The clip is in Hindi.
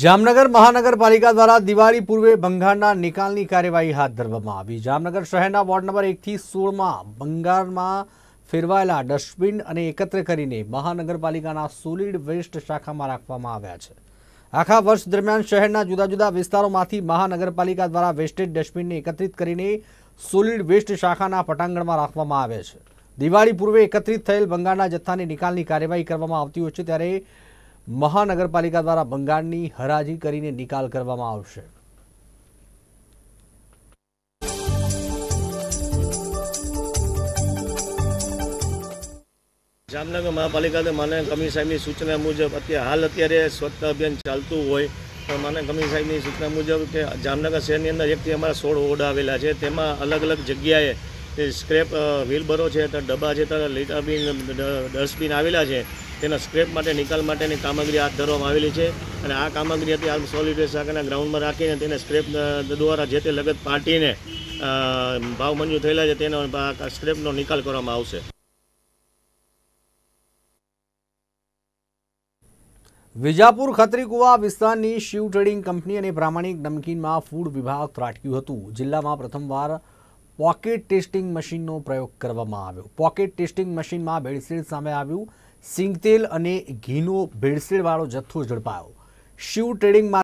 જામનગર મહાનગરપાલિકા द्वारा दिवाळी पूर्वे બંગાળના નિકાલની કાર્યવાહી હાથ ધરવામાં આવી। જામનગર શહેરના વોર્ડ નંબર 1 થી 16 માં બંગાળમાં ફેરવાયેલા ડસ્ટબિન અને એકત્ર કરીને મહાનગરપાલિકાના સોલિડ વેસ્ટ શાખામાં રાખવામાં આવ્યા છે। આખા વર્ષ દરમિયાન શહેરના જુદા જુદા વિસ્તારોમાંથી મહાનગરપાલિકા દ્વારા વેસ્ટેજ ડસ્ટબિનને એકત્રિત કરીને સોલિડ વેસ્ટ શાખાના પટાંગણમાં રાખવામાં આવે છે। દિવાળી પૂર્વે એકત્રિત થયેલ બંગાળના જથ્થાની નિકાલની કાર્યવાહી કરવામાં આવતી હોય છે, ત્યારે महानगरपालिका द्वारा बंगाळनी हराजी करीने निकाल करवामां आवशे। जामनगर महापालिका माननीय कमिश्नर साहेबनी सूचना मुजब अत्यारे स्वच्छता अभियान चालतु होय तो माननीय कमिश्नर साहेबनी सूचना मुजब के जामनगर शहरनी अंदर एकथी अमारा 16 वॉर्ड आवेला छे, तेमां अलग अलग जग्याए स्क्रेप व्हीलबरो है, डब्बा है, लीटर बीन डस्टबीन आवेला है। तेना स्क्रेप माटे निकाल माटेनी कामगीरी हाथ धरवामां आवेली छे अने आ कामगीरी हती हाल सॉलिड वेस्ट शाखाना ग्राउंड में राखीने तेने स्क्रेप द्वारा जे ते लगत पार्टीने भाव मंजूर थयेला छे तेनो स्क्रेपनो निकाल करवामां आवशे। विजापुर खतरीकुवा विस्तारनी शिव ट्रेडिंग कंपनी अने प्रामाणिक दमकीन फूड विभाग त्राटक्युं हतुं। जिल्लामां प्रथमवार पॉकेट टेस्टिंग मशीन प्रयोग करवामां आव्यो। पॉकेट टेस्टिंग मशीन में भेड़सेळ सामे आव्युं। सींगतेल और घीनो भेड़सेळवाळो जत्थो झड़पायो। शिव ट्रेडिंग